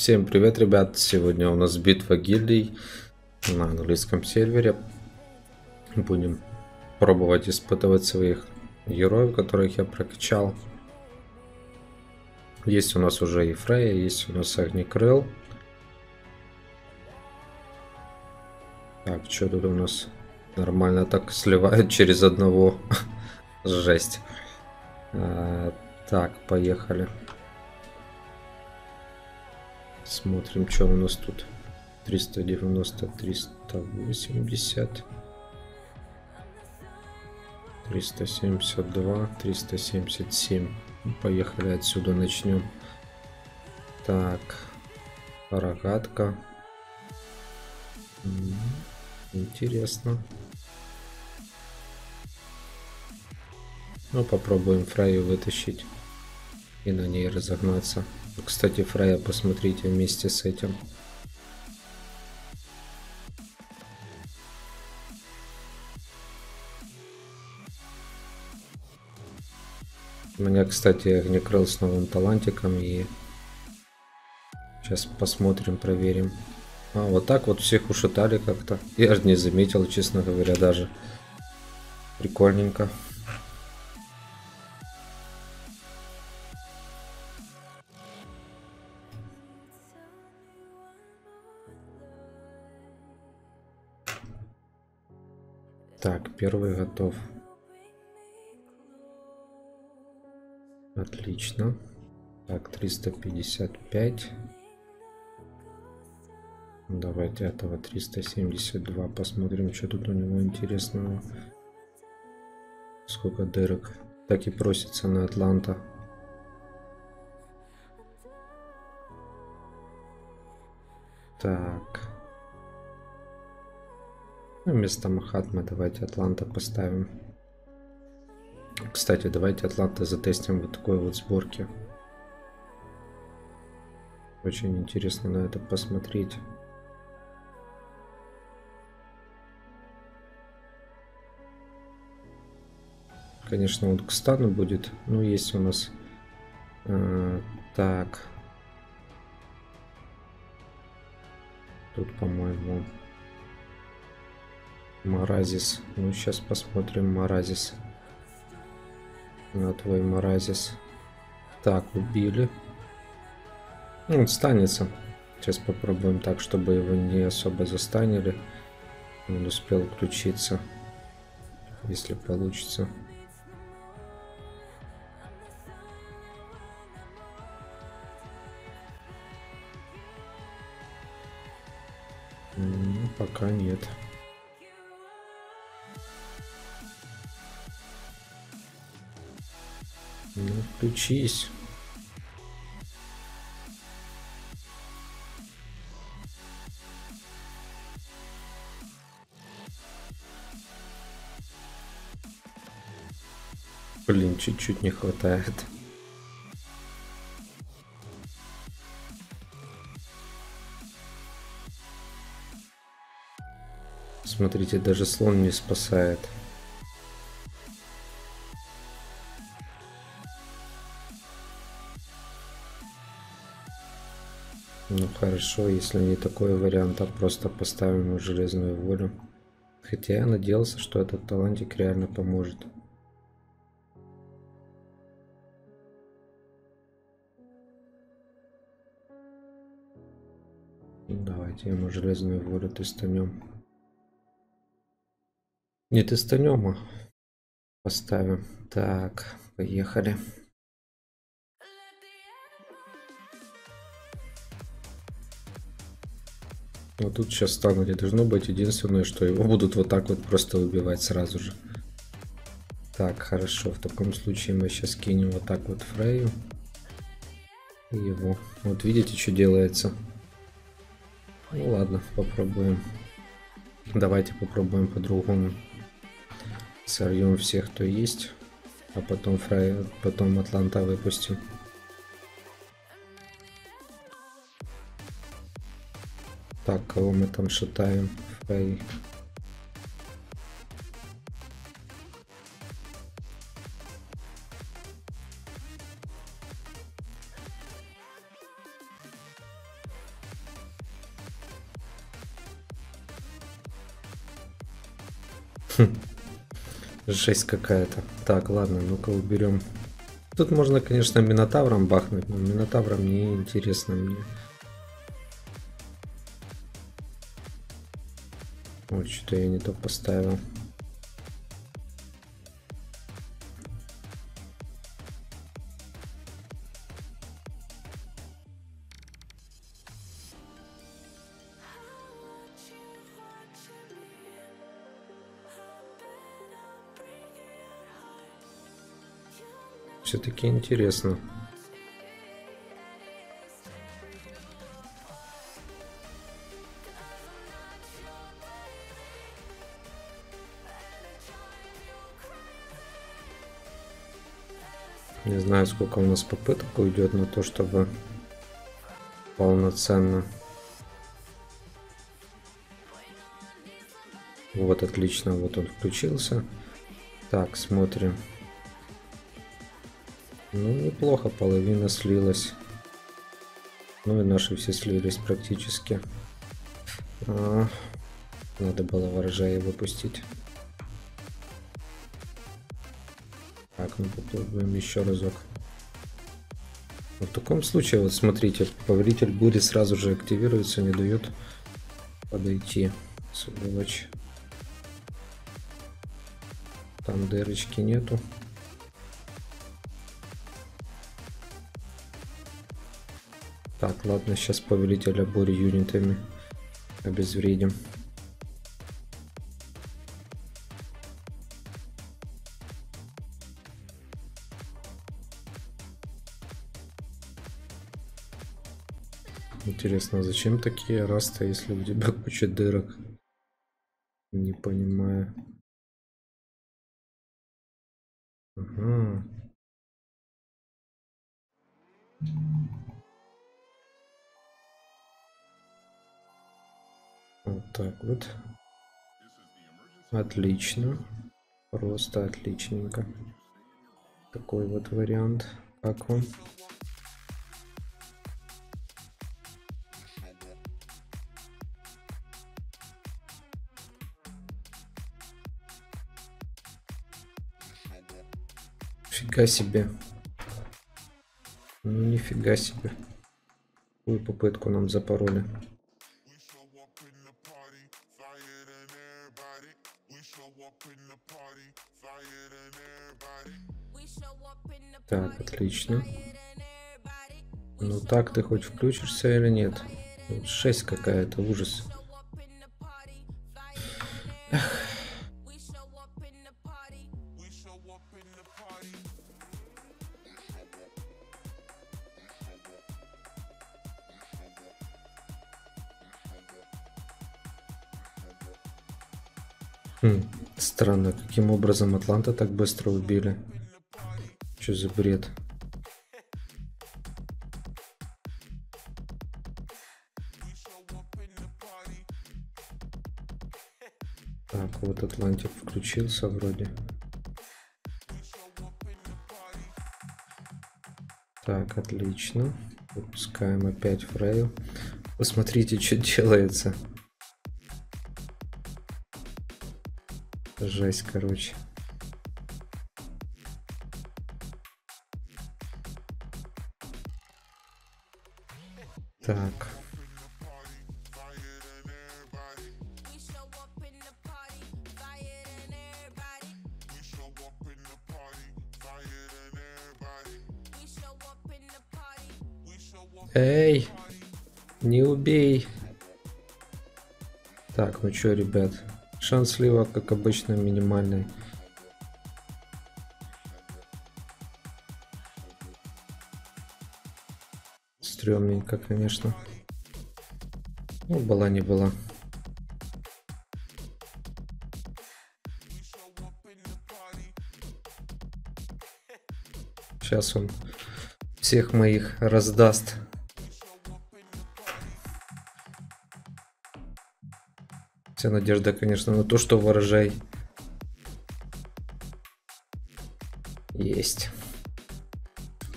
Всем привет, ребят! Сегодня у нас битва гильдий на английском сервере. Будем пробовать испытывать своих героев, которых я прокачал. Есть у нас уже и Фрейя, есть у нас Огнекрыл. Так, что тут у нас? Нормально так сливают через одного. Жесть. Так, поехали. Смотрим, что у нас тут. 390, 380, 372, 377. Поехали отсюда, начнем. Так, рогатка. Интересно. Ну, попробуем Фрейю вытащить и на ней разогнаться. Кстати, Фрейя, посмотрите вместе с этим. У меня, кстати, Огнекрыл с новым талантиком, и сейчас посмотрим, проверим. А, вот так вот всех ушатали как-то. Я же не заметил, честно говоря, даже. Прикольненько. Так, первый готов. Отлично. Так, 355. Давайте этого 372. Посмотрим, что тут у него интересного. Сколько дырок. Так и просится на Атланта. Так. Вместо Махатмы давайте Атланта поставим. Кстати, давайте Атланта затестим вот такой вот сборки. Очень интересно на это посмотреть. Конечно, он к стану будет, но есть у нас так. Тут, по-моему, Моразис. Ну, сейчас посмотрим Моразис. На твой Моразис. Так, убили. Он станется. Сейчас попробуем так, чтобы его не особо застанили. Он успел включиться. Если получится. Пока нет. Ну, включись. Блин, чуть-чуть не хватает. Смотрите, даже слон не спасает. Ну хорошо, если не такой вариант, а просто поставим железную волю. Хотя я надеялся, что этот талантик реально поможет. Давайте ему железную волю тестанем. Не тестанем, а поставим. Так, поехали. Но тут сейчас стану не должно быть. Единственное, что его будут вот так вот просто убивать сразу же. Так, хорошо. В таком случае мы сейчас кинем вот так вот Фрейю. И его. Вот видите, что делается. Ну ладно, попробуем. Давайте попробуем по-другому. Сорвем всех, кто есть. А потом Фрейю, потом Атланта выпустим. Так, кого мы там шатаем? Фрейю. Жесть какая-то. Так, ладно, ну-ка уберем. Тут можно, конечно, Минотавром бахнуть, но Минотавром не интересно мне. Ой, что-то я не то поставил. Все-таки интересно. Не знаю, сколько у нас попыток уйдет на то, чтобы полноценно. Вот, отлично, вот он включился. Так, смотрим. Ну, неплохо, половина слилась. Ну и наши все слились практически. Надо было ворожая выпустить. Так, ну попробуем еще разок. В таком случае, вот смотрите, повелитель бури сразу же активируется, не дает подойти. Сволочь. Там дырочки нету. Так, ладно, сейчас повелителя бури юнитами обезвредим. Интересно, зачем такие расты, если у тебя куча дырок? Не понимаю. Ага. Вот так вот. Отлично. Просто отличненько. Такой вот вариант. Как вам? Фига себе. Ну нифига себе. Какую попытку нам запороли? Так, отлично. Ну так ты хоть включишься или нет? Жесть какая-то, ужас. Эх. Странно, каким образом Атланта так быстро убили? Чё за бред? Так, вот Атлантик включился вроде. Так, отлично. Выпускаем опять Фрейю. Посмотрите, что делается. Жесть, короче. Так. Эй, не убей. Так, ну чё, ребят? Шанс слива, как обычно, минимальный. Стрёмненько, конечно. Ну, была не была. Сейчас он всех моих раздаст. Вся надежда, конечно, на то, что ворожей есть.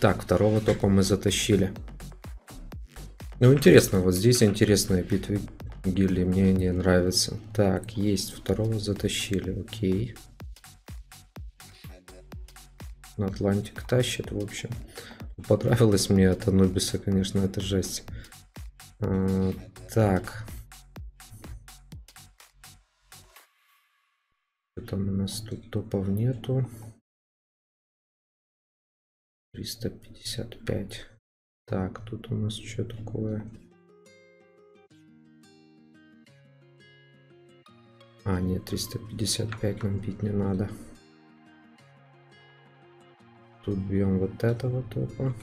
Так, второго топа мы затащили. Ну, интересно, вот здесь интересные битвы Гильдии мне не нравится. Так, есть, второго затащили, окей. Атлантик тащит, в общем. Понравилось мне от Анубиса, конечно, это жесть. Так. Там у нас тут топов нету. 355. Так, тут у нас что такое? А, нет, 355 нам бить не надо. Тут бьем вот этого топа.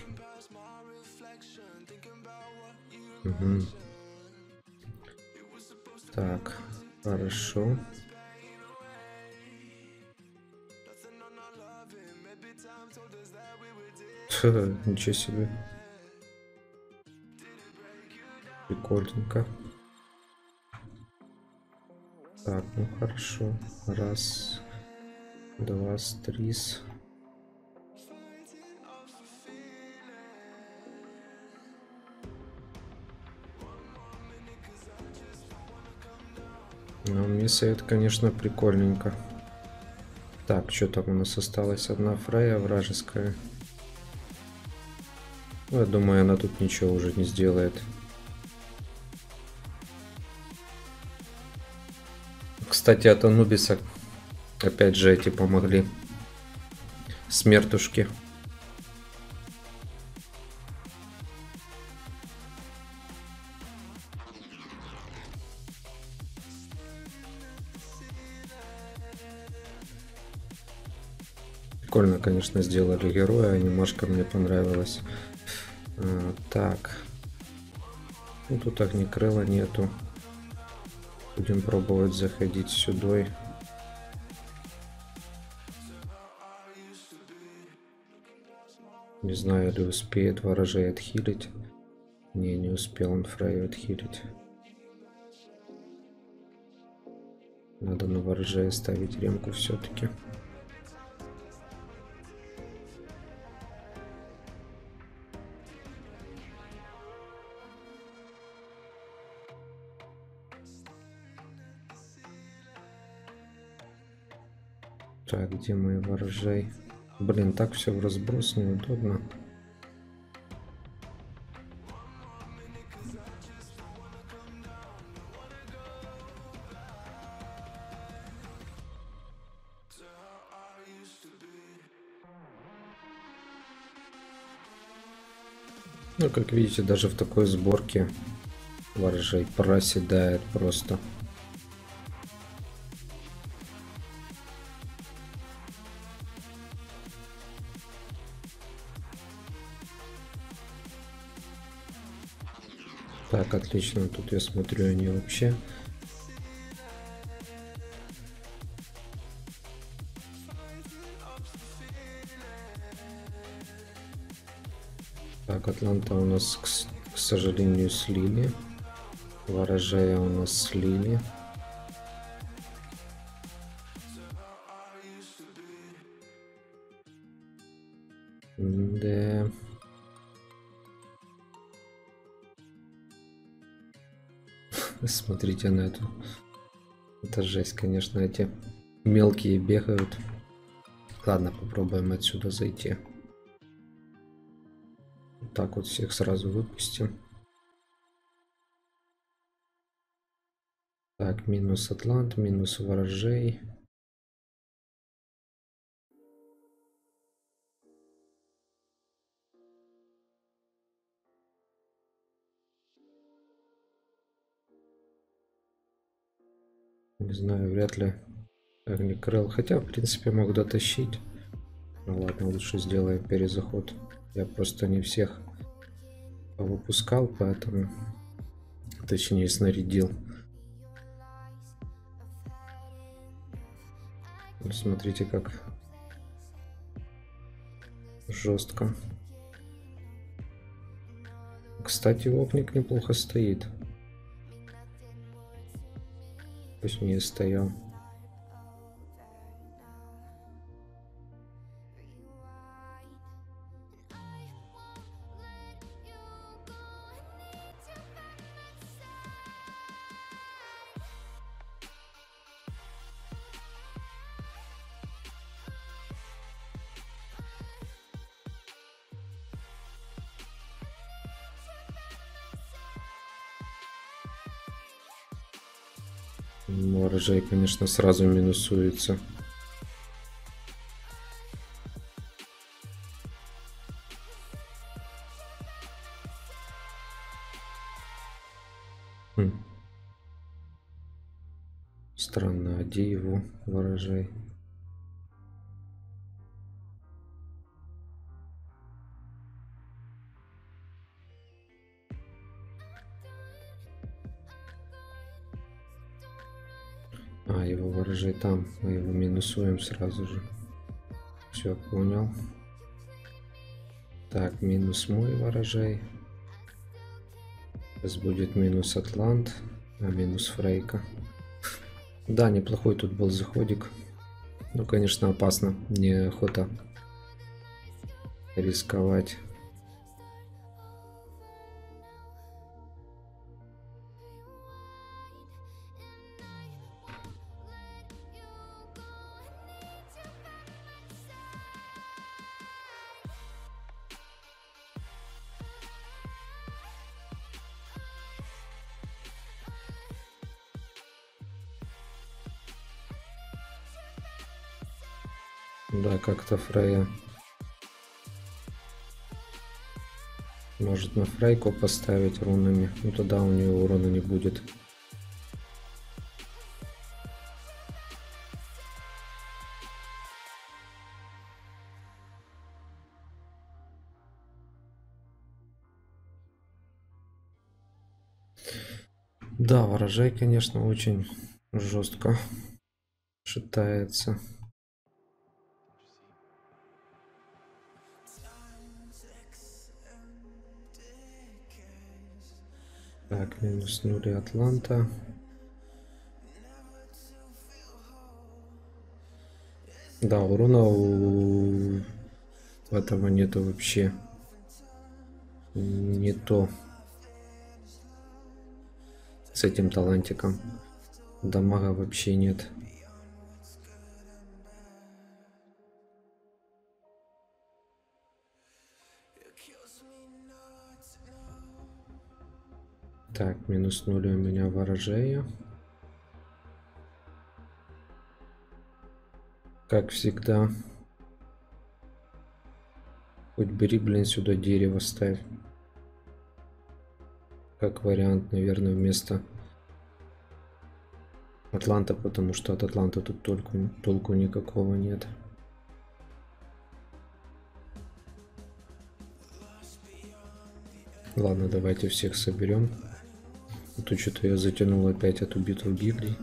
Угу. Так, хорошо. Ничего себе. Прикольненько. Так, ну хорошо. Раз, два, три. Ну, мне совет, конечно, прикольненько. Так, что там у нас осталась? Одна Фрейя вражеская. Я думаю, она тут ничего уже не сделает. Кстати, от Анубиса опять же эти помогли. Смертушки. Прикольно, конечно, сделали героя. Анимашка мне понравилась. Так. Ну, тут Огнекрыла нету. Будем пробовать заходить сюда. Не знаю, ли успеет Ворожей отхилить. Не успел он Фрейю отхилить. Надо на Ворожей ставить ремку все-таки. Так, где мои Ворожей? Блин, так все в разброс, неудобно. Ну, как видите, даже в такой сборке Ворожей проседает просто. Так, отлично, тут я смотрю, они вообще. Так, Атланта у нас, к сожалению, слили. Ворожея у нас слили. Да. Смотрите на эту. Это жесть, конечно, эти мелкие бегают. Ладно, попробуем отсюда зайти. Вот так вот всех сразу выпустим. Так, минус Атлант, минус Ворожей. Не знаю, вряд ли Огнекрыл. Хотя, в принципе, мог дотащить. Ну ладно, лучше сделаем перезаход. Я просто не всех выпускал, поэтому... Точнее, снарядил. Смотрите, как жестко. Кстати, Огник неплохо стоит. Пусть не стоял. Ворожей, конечно, сразу минусуется. Странно, а где его Ворожей? А, его Ворожей там, мы его минусуем сразу же. Все, понял. Так, минус мой Ворожей. Сейчас будет минус Атлант, а минус Фрейка. Да, неплохой тут был заходик. Ну, конечно, опасно. Неохота рисковать. Да, как-то Фрейя. Может на Фрейку поставить рунами. Ну тогда у нее урона не будет. Да, Ворожей, конечно, очень жестко шатается. Так, минус 0 Атланта. Да, урона у этого нету вообще. Не то. С этим талантиком. Дамага вообще нет. Так, минус 0 у меня Ворожея. Как всегда. Хоть бери, блин, сюда дерево ставь. Как вариант, наверное, вместо Атланта, потому что от Атланта тут толку никакого нет. Ладно, давайте всех соберем. То что-то я затянул опять эту битву гильдий.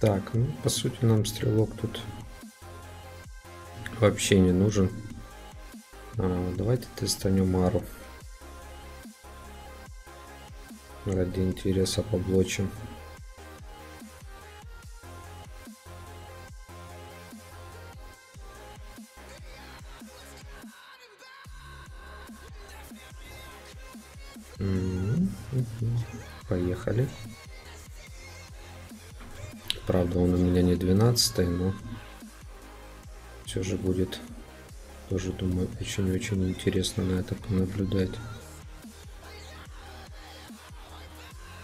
Так, ну по сути нам стрелок тут вообще не нужен. Давайте тестанем Ару. Ради интереса поблочим. Поехали. Правда, он у меня не 12-й, но все же будет, тоже думаю, очень-очень интересно на это понаблюдать.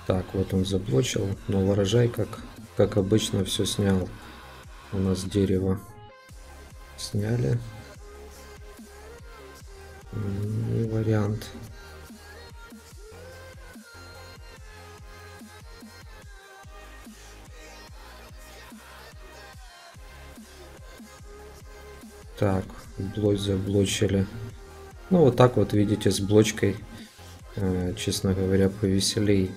Так, вот он заблочил, но Ворожей, как обычно, все снял. У нас дерево сняли. Не вариант. Так, блочь заблочили. Ну вот так вот, видите, с блочкой честно говоря, повеселей.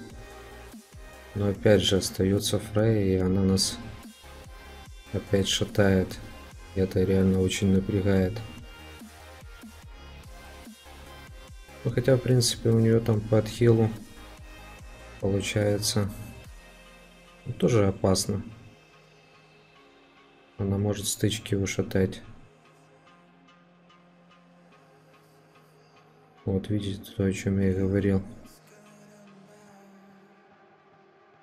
Но опять же остается Фрейя, и она нас опять шатает. И это реально очень напрягает. Ну, хотя, в принципе, у нее там по отхилу получается. Ну, тоже опасно. Она может стычки ушатать. Вот, видите, то, о чем я и говорил.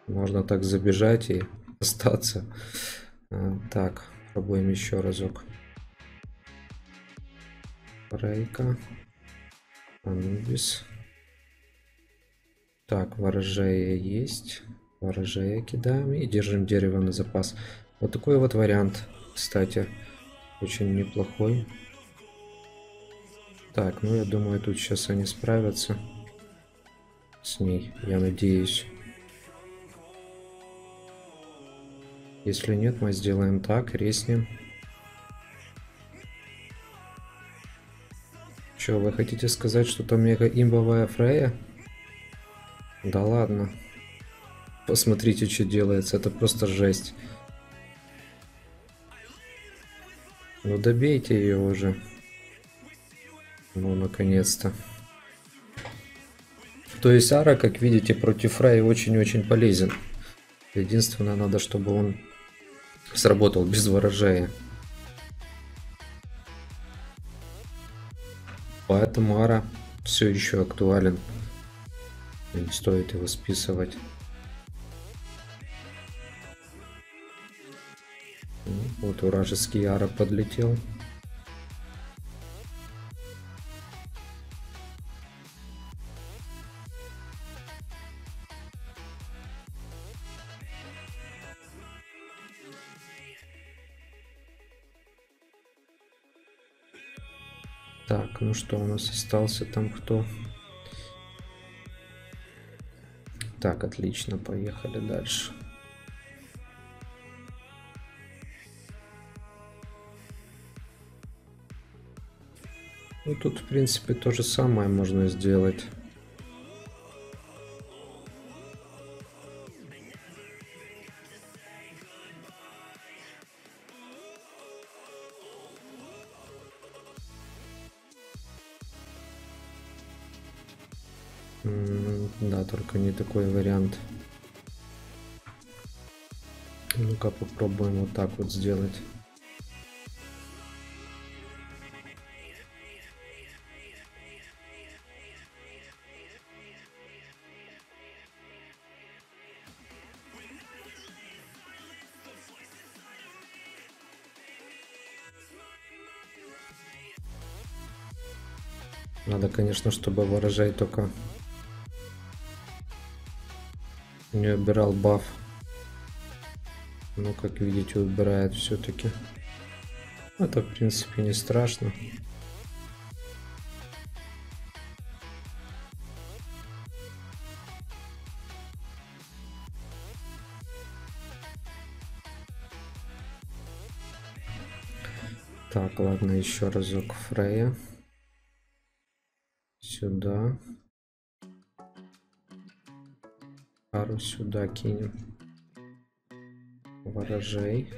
Можно так забежать и остаться. Так, пробуем еще разок. Фрейка. Анубис. Так, ворожея есть. Ворожея кидаем и держим дерево на запас. Вот такой вот вариант, кстати. Очень неплохой. Так, ну я думаю, тут сейчас они справятся с ней, я надеюсь. Если нет, мы сделаем так, резнем. Чё, вы хотите сказать, что там мега имбовая Фрейя? Да ладно. Посмотрите, что делается, это просто жесть. Ну добейте ее уже. Ну, наконец-то. То есть Ара, как видите, против Фрейи очень-очень полезен. Единственное, надо, чтобы он сработал без ворожея. Поэтому Ара все еще актуален. Не стоит его списывать. Вот вражеский Ара подлетел. Так, ну что у нас остался там кто? Так, отлично, поехали дальше. Ну тут в принципе то же самое можно сделать. Да, только не такой вариант. Ну-ка попробуем вот так вот сделать. Надо, конечно, чтобы ворожей только не убирал баф. Но, как видите, убирает все-таки. Это, в принципе, не страшно. Так, ладно, еще разок Фрейя. Сюда. Ару сюда кинем. Ворожей.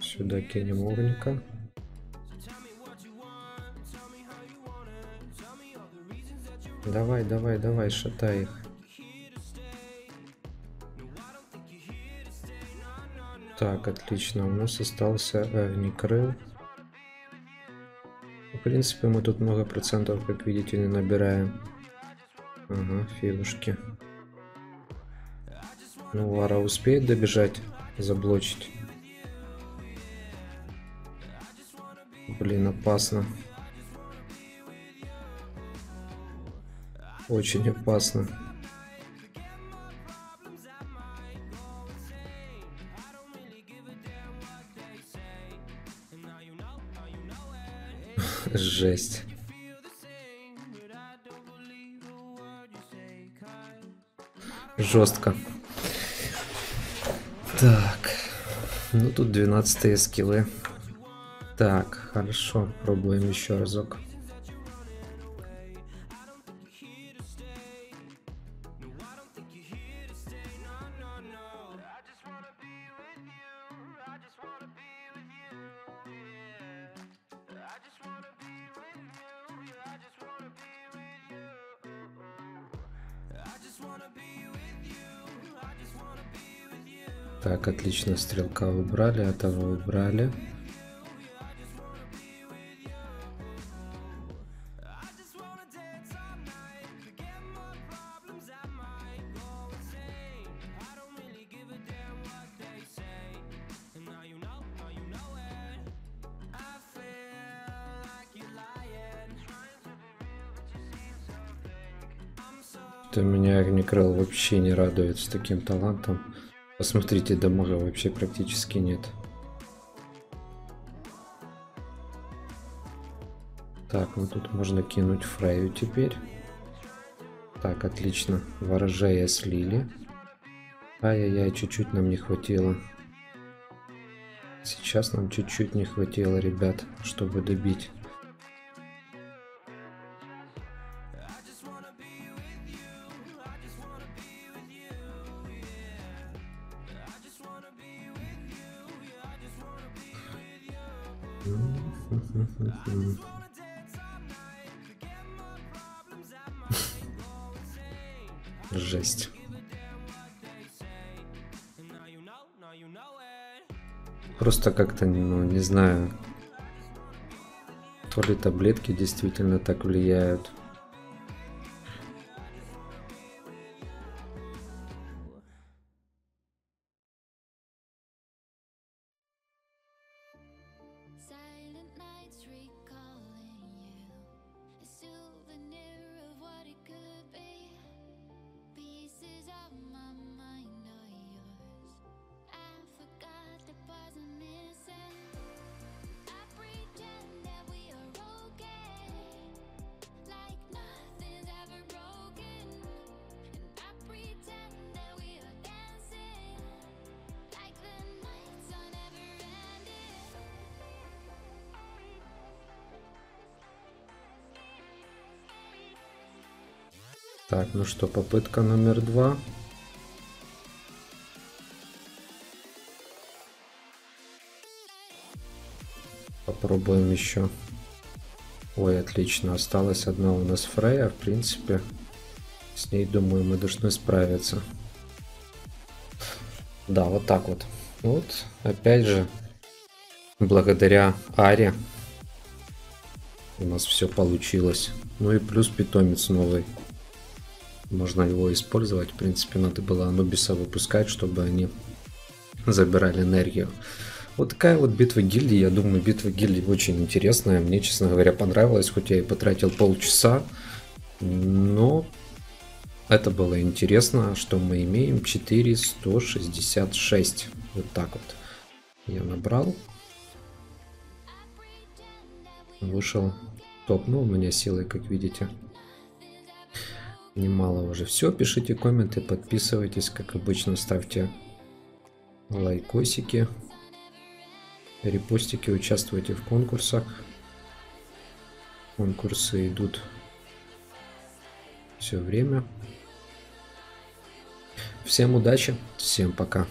Сюда кинем огника. Давай, давай, давай, шатай их. Так, отлично, у нас остался Огнекрыл. В принципе, мы тут много процентов, как видите, не набираем. Ага, фигушки. Ну, Ара успеет добежать, заблочить. Блин, опасно. Очень опасно. Жесть. Жестко. Так. Ну тут 12-е скиллы. Так, хорошо, пробуем еще разок. Так, отлично, стрелка убрали, а того убрали. Что-то меня Огнекрыл вообще не радует с таким талантом. Посмотрите, дамага вообще практически нет. Так, ну тут можно кинуть Фрейю теперь. Так, отлично. Ворожея слили. Ай-яй-яй, чуть-чуть нам не хватило. Сейчас нам чуть-чуть не хватило, ребят, чтобы добить. Жесть. Просто как-то, ну, не знаю, то ли таблетки действительно так влияют. Так, ну что, попытка номер 2. Попробуем еще. Ой, отлично. Осталась одна у нас Фрейя. В принципе, с ней, думаю, мы должны справиться. Да, вот так вот. Вот, опять же, благодаря Аре у нас все получилось. Ну и плюс питомец новый. Можно его использовать. В принципе, надо было Анубиса выпускать, чтобы они забирали энергию. Вот такая вот битва гильдии. Я думаю, битва гильдии очень интересная. Мне, честно говоря, понравилось. Хоть я и потратил полчаса. Но это было интересно. Что мы имеем? 4166. Вот так вот. Я набрал. Вышел. Топнул меня силой, как видите. Немало уже. Все, пишите комменты, подписывайтесь, как обычно, ставьте лайкосики, репостики, участвуйте в конкурсах. Конкурсы идут все время. Всем удачи, всем пока.